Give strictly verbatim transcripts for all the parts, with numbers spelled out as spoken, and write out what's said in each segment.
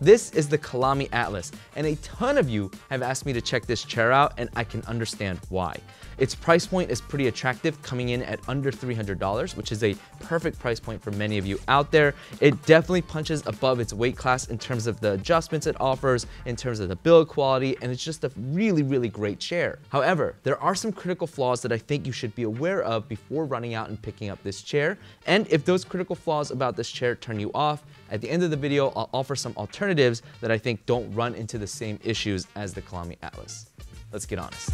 This is the Colamy Atlas, and a ton of you have asked me to check this chair out, and I can understand why. Its price point is pretty attractive, coming in at under three hundred dollars, which is a perfect price point for many of you out there. It definitely punches above its weight class in terms of the adjustments it offers, in terms of the build quality, and it's just a really, really great chair. However, there are some critical flaws that I think you should be aware of before running out and picking up this chair, and if those critical flaws about this chair turn you off, at the end of the video, I'll offer some alternatives that I think don't run into the same issues as the Colamy Atlas. Let's get honest.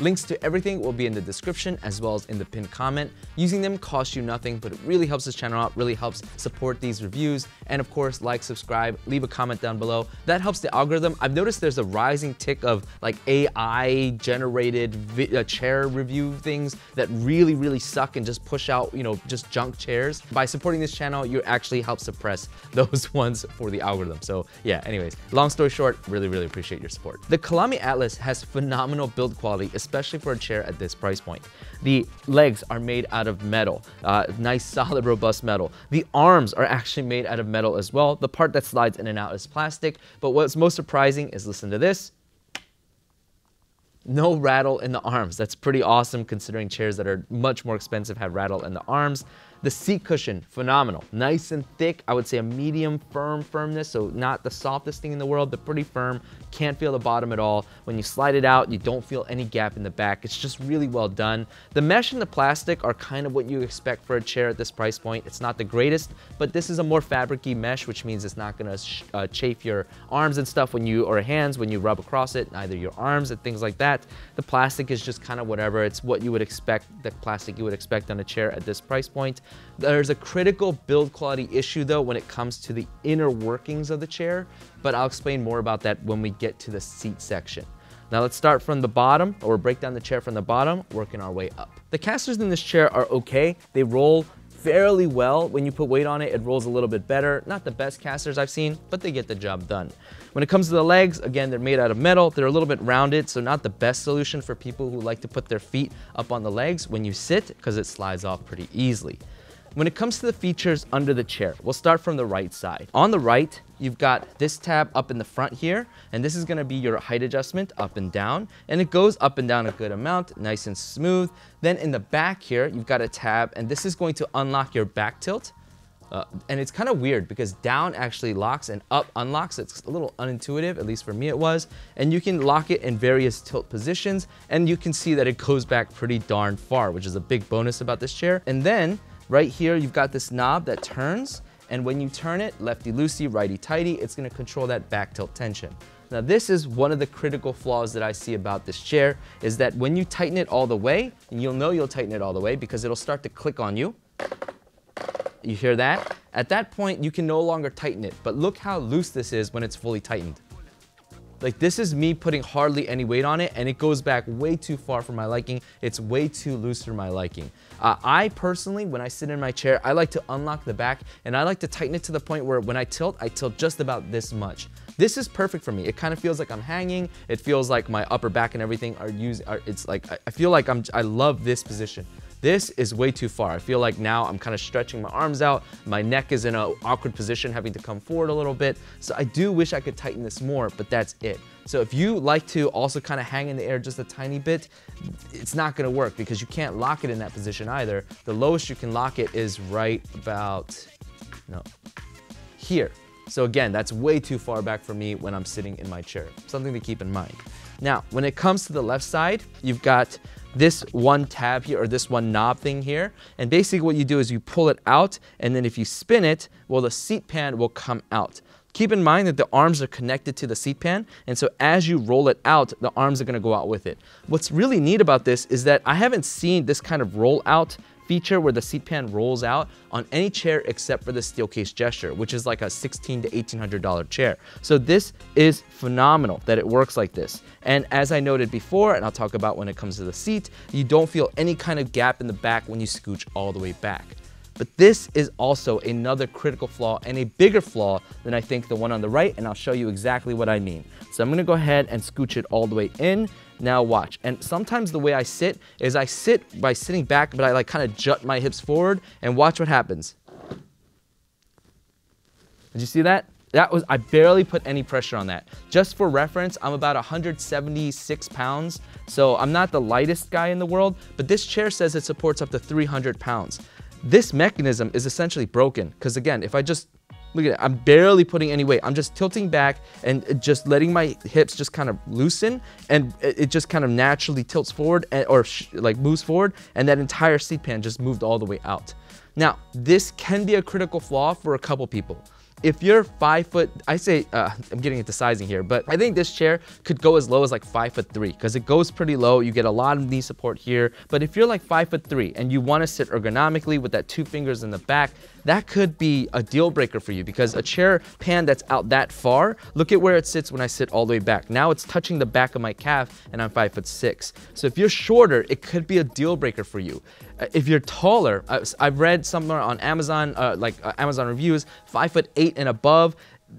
Links to everything will be in the description as well as in the pinned comment. Using them costs you nothing, but it really helps this channel out, really helps support these reviews. And of course, like, subscribe, leave a comment down below. That helps the algorithm. I've noticed there's a rising tick of like A I generated vi uh, chair review things that really, really suck and just push out, you know, just junk chairs. By supporting this channel, you actually help suppress those ones for the algorithm. So yeah, anyways, long story short, really, really appreciate your support. The Colamy Atlas has phenomenal build quality, especially for a chair at this price point. The legs are made out of metal, uh, nice, solid, robust metal. The arms are actually made out of metal as well. The part that slides in and out is plastic, but what's most surprising is, listen to this, no rattle in the arms. That's pretty awesome considering chairs that are much more expensive have rattle in the arms. The seat cushion, phenomenal. Nice and thick, I would say a medium firm firmness, so not the softest thing in the world, but pretty firm. Can't feel the bottom at all. When you slide it out, you don't feel any gap in the back. It's just really well done. The mesh and the plastic are kind of what you expect for a chair at this price point. It's not the greatest, but this is a more fabric-y mesh, which means it's not gonna sh uh, chafe your arms and stuff when you, or hands when you rub across it, either your arms and things like that. The plastic is just kind of whatever. It's what you would expect, the plastic you would expect on a chair at this price point. There's a critical build quality issue though when it comes to the inner workings of the chair, but I'll explain more about that when we get to the seat section. Now let's start from the bottom, or break down the chair from the bottom, working our way up. The casters in this chair are okay. They roll fairly well. When you put weight on it, it rolls a little bit better. Not the best casters I've seen, but they get the job done. When it comes to the legs, again, they're made out of metal. They're a little bit rounded, so not the best solution for people who like to put their feet up on the legs when you sit, because it slides off pretty easily. When it comes to the features under the chair, we'll start from the right side. On the right, you've got this tab up in the front here, and this is gonna be your height adjustment up and down, and it goes up and down a good amount, nice and smooth. Then in the back here, you've got a tab, and this is going to unlock your back tilt. Uh, and it's kind of weird because down actually locks and up unlocks. It's a little unintuitive, at least for me it was. And you can lock it in various tilt positions, and you can see that it goes back pretty darn far, which is a big bonus about this chair. And then, right here, you've got this knob that turns, and when you turn it, lefty-loosey, righty-tighty, it's gonna control that back tilt tension. Now, this is one of the critical flaws that I see about this chair, is that when you tighten it all the way, and you'll know you'll tighten it all the way because it'll start to click on you. You hear that? At that point, you can no longer tighten it, but look how loose this is when it's fully tightened. Like, this is me putting hardly any weight on it, and it goes back way too far for my liking. It's way too loose for my liking. Uh, I personally, when I sit in my chair, I like to unlock the back, and I like to tighten it to the point where when I tilt, I tilt just about this much. This is perfect for me. It kind of feels like I'm hanging. It feels like my upper back and everything are using, are, it's like, I feel like I'm, I love this position. This is way too far. I feel like now I'm kind of stretching my arms out. My neck is in an awkward position, having to come forward a little bit. So I do wish I could tighten this more, but that's it. So if you like to also kind of hang in the air just a tiny bit, it's not gonna work because you can't lock it in that position either. The lowest you can lock it is right about, no, here. So again, that's way too far back for me when I'm sitting in my chair. Something to keep in mind. Now, when it comes to the left side, you've got this one tab here, or this one knob thing here, and basically what you do is you pull it out, and then if you spin it, well, the seat pan will come out. Keep in mind that the arms are connected to the seat pan, and so as you roll it out, the arms are gonna go out with it. What's really neat about this is that I haven't seen this kind of roll out feature where the seat pan rolls out on any chair except for the Steelcase Gesture, which is like a sixteen hundred to eighteen hundred dollar chair. So this is phenomenal that it works like this. And as I noted before, and I'll talk about when it comes to the seat, you don't feel any kind of gap in the back when you scooch all the way back. But this is also another critical flaw, and a bigger flaw than I think the one on the right, and I'll show you exactly what I mean. So I'm gonna go ahead and scooch it all the way in. Now watch, and sometimes the way I sit is I sit by sitting back, but I like kind of jut my hips forward, and watch what happens. Did you see that? That was, I barely put any pressure on that. Just for reference, I'm about one hundred seventy-six pounds, so I'm not the lightest guy in the world, but this chair says it supports up to three hundred pounds. This mechanism is essentially broken, because again, if I just, look at it, I'm barely putting any weight. I'm just tilting back and just letting my hips just kind of loosen, and it just kind of naturally tilts forward, and, or sh like moves forward, and that entire seat pan just moved all the way out. Now, this can be a critical flaw for a couple people. If you're five foot, I say, uh, I'm getting into sizing here, but I think this chair could go as low as like five foot three, because it goes pretty low. You get a lot of knee support here. But if you're like five foot three and you want to sit ergonomically with that two fingers in the back, that could be a deal breaker for you, because a chair pan that's out that far, look at where it sits when I sit all the way back. Now it's touching the back of my calf and I'm five foot six. So if you're shorter, it could be a deal breaker for you. If you're taller, I've read somewhere on Amazon, uh, like uh, Amazon reviews, five foot eight and above,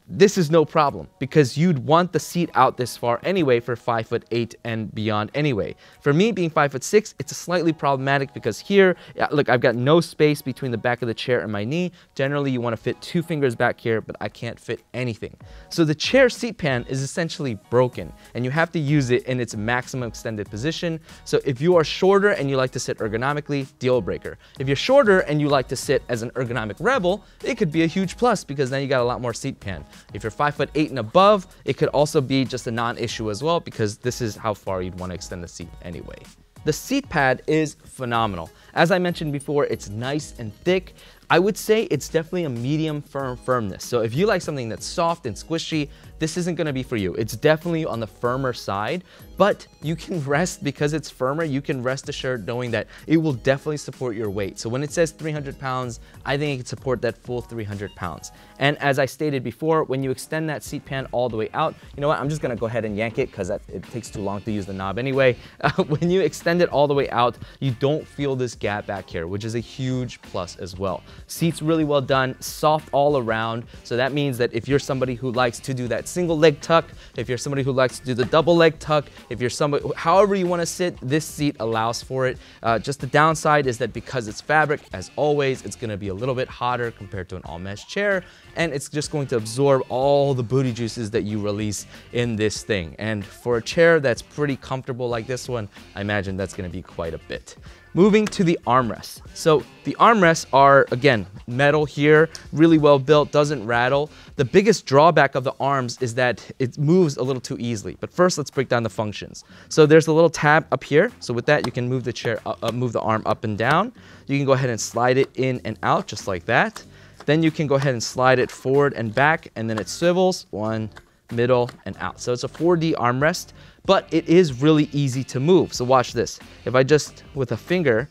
this is no problem, because you'd want the seat out this far anyway for five foot eight and beyond anyway. For me, being five foot six, it's slightly problematic, because here, look, I've got no space between the back of the chair and my knee. Generally, you want to fit two fingers back here, but I can't fit anything. So the chair seat pan is essentially broken, and you have to use it in its maximum extended position. So if you are shorter and you like to sit ergonomically, deal breaker. If you're shorter and you like to sit as an ergonomic rebel, it could be a huge plus, because then you got a lot more seat pan. If you're five foot eight and above, it could also be just a non-issue as well, because this is how far you'd want to extend the seat anyway. The seat pad is phenomenal. As I mentioned before, it's nice and thick. I would say it's definitely a medium firm firmness. So if you like something that's soft and squishy, this isn't gonna be for you. It's definitely on the firmer side, but you can rest, because it's firmer, you can rest assured knowing that it will definitely support your weight. So when it says three hundred pounds, I think it can support that full three hundred pounds. And as I stated before, when you extend that seat pan all the way out, you know what, I'm just gonna go ahead and yank it, because it takes too long to use the knob anyway. Uh, when you extend it all the way out, you don't feel this gap back here, which is a huge plus as well. Seats really well done, soft all around. So that means that if you're somebody who likes to do that single leg tuck, if you're somebody who likes to do the double leg tuck, if you're somebody, however you want to sit, this seat allows for it. Uh, just the downside is that because it's fabric, as always, it's going to be a little bit hotter compared to an all mesh chair, and it's just going to absorb all the booty juices that you release in this thing. And for a chair that's pretty comfortable like this one, I imagine that's going to be quite a bit. Moving to the armrests. So the armrests are, again, metal here, really well built, doesn't rattle. The biggest drawback of the arms is that it moves a little too easily. But first, let's break down the functions. So there's a little tab up here. So with that, you can move the chair, uh, move the arm up and down. You can go ahead and slide it in and out, just like that. Then you can go ahead and slide it forward and back, and then it swivels, one, middle, and out. So it's a four D armrest, but it is really easy to move. So watch this. If I just, with a finger,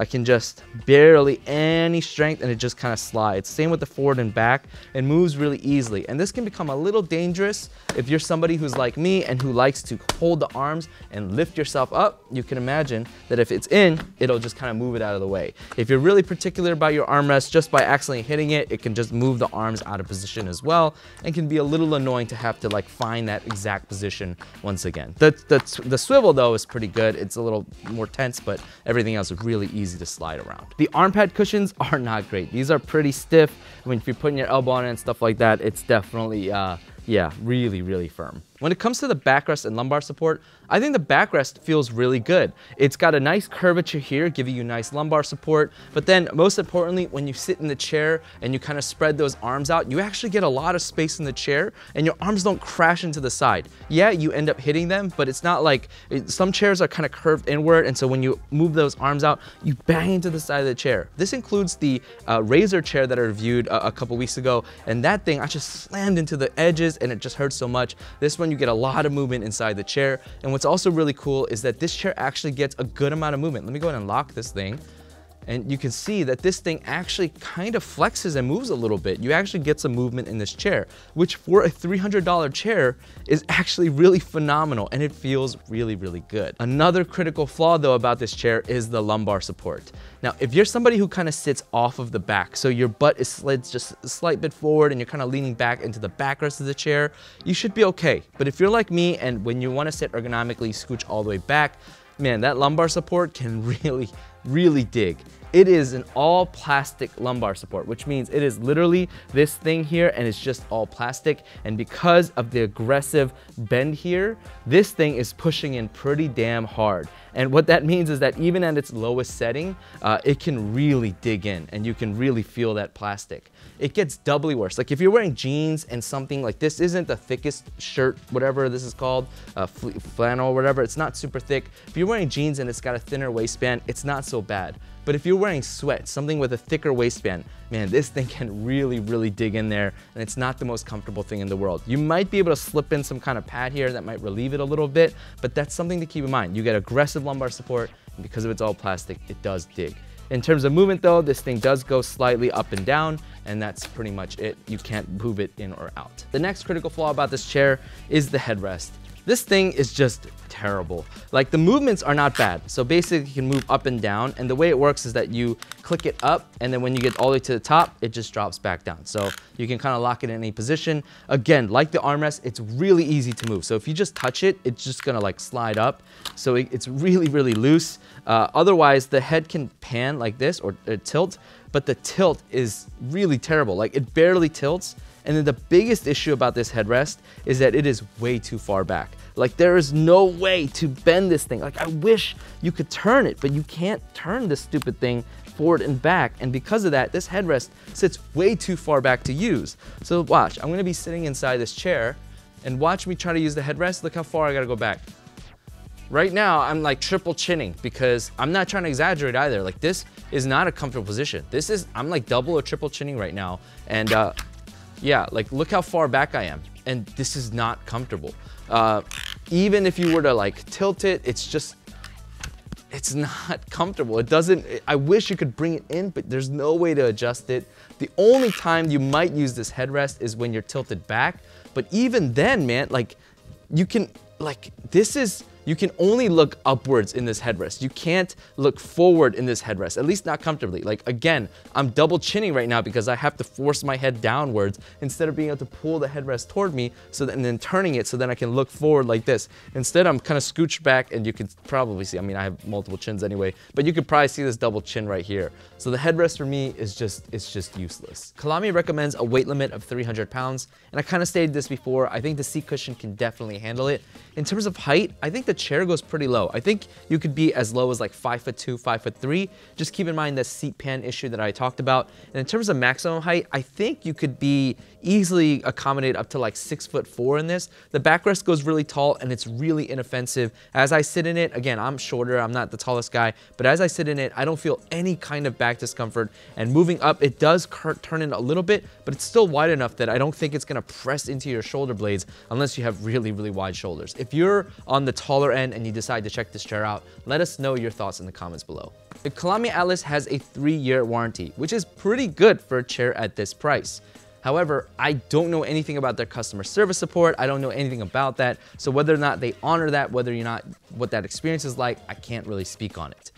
I can just barely any strength and it just kind of slides. Same with the forward and back, and moves really easily. And this can become a little dangerous if you're somebody who's like me and who likes to hold the arms and lift yourself up. You can imagine that if it's in, it'll just kind of move it out of the way. If you're really particular about your armrest, just by accidentally hitting it, it can just move the arms out of position as well, and can be a little annoying to have to like find that exact position once again. The, the, the swivel though is pretty good. It's a little more tense, but everything else is really easy to slide around. The arm pad cushions are not great. These are pretty stiff. I mean, if you're putting your elbow on it and stuff like that, it's definitely, uh, yeah, really, really firm. When it comes to the backrest and lumbar support, I think the backrest feels really good. It's got a nice curvature here, giving you nice lumbar support, but then most importantly, when you sit in the chair and you kind of spread those arms out, you actually get a lot of space in the chair and your arms don't crash into the side. Yeah, you end up hitting them, but it's not like, it, some chairs are kind of curved inward, and so when you move those arms out, you bang into the side of the chair. This includes the uh, Razer chair that I reviewed a, a couple weeks ago, and that thing, I just slammed into the edges and it just hurt so much. This one, you get a lot of movement inside the chair. And what's also really cool is that this chair actually gets a good amount of movement. Let me go ahead and lock this thing. And you can see that this thing actually kind of flexes and moves a little bit. You actually get some movement in this chair, which for a three hundred dollar chair is actually really phenomenal, and it feels really, really good. Another critical flaw though about this chair is the lumbar support. Now, if you're somebody who kind of sits off of the back, so your butt is slid just a slight bit forward and you're kind of leaning back into the backrest of the chair, you should be okay. But if you're like me and when you want to sit ergonomically, scooch all the way back, man, that lumbar support can really, really dig. It is an all plastic lumbar support, which means it is literally this thing here and it's just all plastic. And because of the aggressive bend here, this thing is pushing in pretty damn hard. And what that means is that even at its lowest setting, uh, it can really dig in and you can really feel that plastic. It gets doubly worse. Like if you're wearing jeans and something like this isn't the thickest shirt, whatever this is called, uh, flannel or whatever, it's not super thick. If you're wearing jeans and it's got a thinner waistband, it's not so bad. But if you're wearing sweat, something with a thicker waistband, man, this thing can really, really dig in there, and it's not the most comfortable thing in the world. You might be able to slip in some kind of pad here that might relieve it a little bit, but that's something to keep in mind. You get aggressive lumbar support, and because of it's all plastic, it does dig. In terms of movement though, this thing does go slightly up and down, and that's pretty much it. You can't move it in or out. The next critical flaw about this chair is the headrest. This thing is just terrible. Like the movements are not bad. So basically you can move up and down, and the way it works is that you click it up, and then when you get all the way to the top, it just drops back down. So you can kind of lock it in any position. Again, like the armrest, it's really easy to move. So if you just touch it, it's just gonna like slide up. So it, it's really, really loose. Uh, otherwise, the head can pan like this or, or tilt, but the tilt is really terrible. Like it barely tilts. And then the biggest issue about this headrest is that it is way too far back. Like there is no way to bend this thing. Like I wish you could turn it, but you can't turn this stupid thing forward and back. And because of that, this headrest sits way too far back to use. So watch, I'm gonna be sitting inside this chair and watch me try to use the headrest. Look how far I gotta go back. Right now, I'm like triple chinning because I'm not trying to exaggerate either. Like this is not a comfortable position. This is, I'm like double or triple chinning right now. And uh, yeah, like look how far back I am. And this is not comfortable. Uh, even if you were to like tilt it, it's just, it's not comfortable. It doesn't, I wish you could bring it in, but there's no way to adjust it. The only time you might use this headrest is when you're tilted back. But even then, man, like you can, like this is, you can only look upwards in this headrest. You can't look forward in this headrest, at least not comfortably. Like again, I'm double chinning right now because I have to force my head downwards instead of being able to pull the headrest toward me so that, and then turning it so then I can look forward like this. Instead, I'm kind of scooched back and you can probably see, I mean, I have multiple chins anyway, but you could probably see this double chin right here. So the headrest for me is just, it's just useless. Colamy recommends a weight limit of three hundred pounds. And I kind of stated this before, I think the seat cushion can definitely handle it. In terms of height, I think the chair goes pretty low. I think you could be as low as like five foot two, five foot three. Just keep in mind the seat pan issue that I talked about. And in terms of maximum height, I think you could be easily accommodate up to like six foot four in this. The backrest goes really tall and it's really inoffensive. As I sit in it, again, I'm shorter, I'm not the tallest guy, but as I sit in it, I don't feel any kind of back discomfort. And moving up, it does turn in a little bit, but it's still wide enough that I don't think it's gonna press into your shoulder blades unless you have really, really wide shoulders. If you're on the taller end and you decide to check this chair out, let us know your thoughts in the comments below. The Colamy Atlas has a three year warranty, which is pretty good for a chair at this price. However, I don't know anything about their customer service support. I don't know anything about that. So whether or not they honor that, whether or not what that experience is like, I can't really speak on it.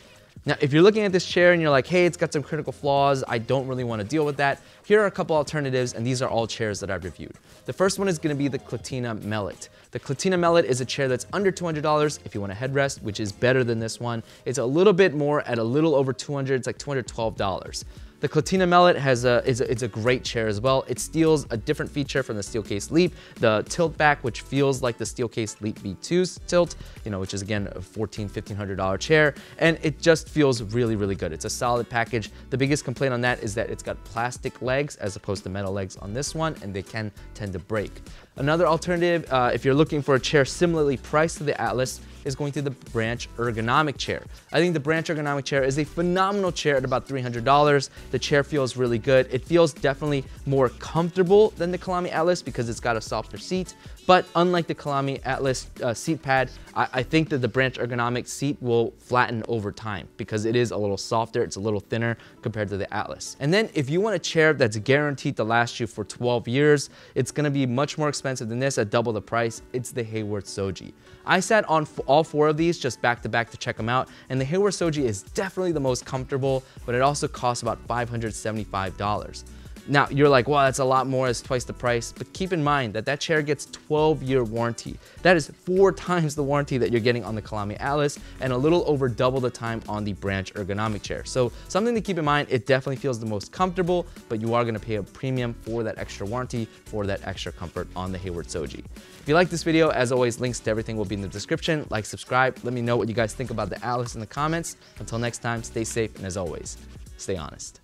Now, if you're looking at this chair and you're like, hey, it's got some critical flaws, I don't really want to deal with that, here are a couple alternatives, and these are all chairs that I've reviewed. The first one is going to be the Clatina Mellet. The Clatina Mellet is a chair that's under two hundred dollars if you want a headrest, which is better than this one. It's a little bit more at a little over two hundred dollars, it's like two hundred twelve dollars. The Clatina Mellet has a, is a, it's a great chair as well. It steals a different feature from the Steelcase Leap, the tilt back, which feels like the Steelcase Leap V two's tilt, you know, which is again a fourteen hundred, fifteen hundred dollar chair, and it just feels really, really good. It's a solid package. The biggest complaint on that is that it's got plastic legs as opposed to metal legs on this one, and they can tend to break. Another alternative, uh, if you're looking for a chair similarly priced to the Atlas, is going to the Branch Ergonomic chair. I think the Branch Ergonomic chair is a phenomenal chair at about three hundred dollars. The chair feels really good. It feels definitely more comfortable than the Colamy Atlas because it's got a softer seat. But unlike the Colamy Atlas uh, seat pad, I, I think that the Branch Ergonomic seat will flatten over time because it is a little softer, it's a little thinner compared to the Atlas. And then if you want a chair that's guaranteed to last you for twelve years, it's gonna be much more expensive than this at double the price. It's the Haworth Soji. I sat on all four of these just back to back to check them out, and the Haworth Soji is definitely the most comfortable, but it also costs about five hundred seventy-five dollars. Now you're like, wow, that's a lot more, it's twice the price. But keep in mind that that chair gets twelve year warranty. That is four times the warranty that you're getting on the Colamy Atlas and a little over double the time on the Branch Ergonomic chair. So something to keep in mind, it definitely feels the most comfortable, but you are gonna pay a premium for that extra warranty, for that extra comfort on the Haworth Soji. If you like this video, as always, links to everything will be in the description. Like, subscribe, let me know what you guys think about the Atlas in the comments. Until next time, stay safe, and as always, stay honest.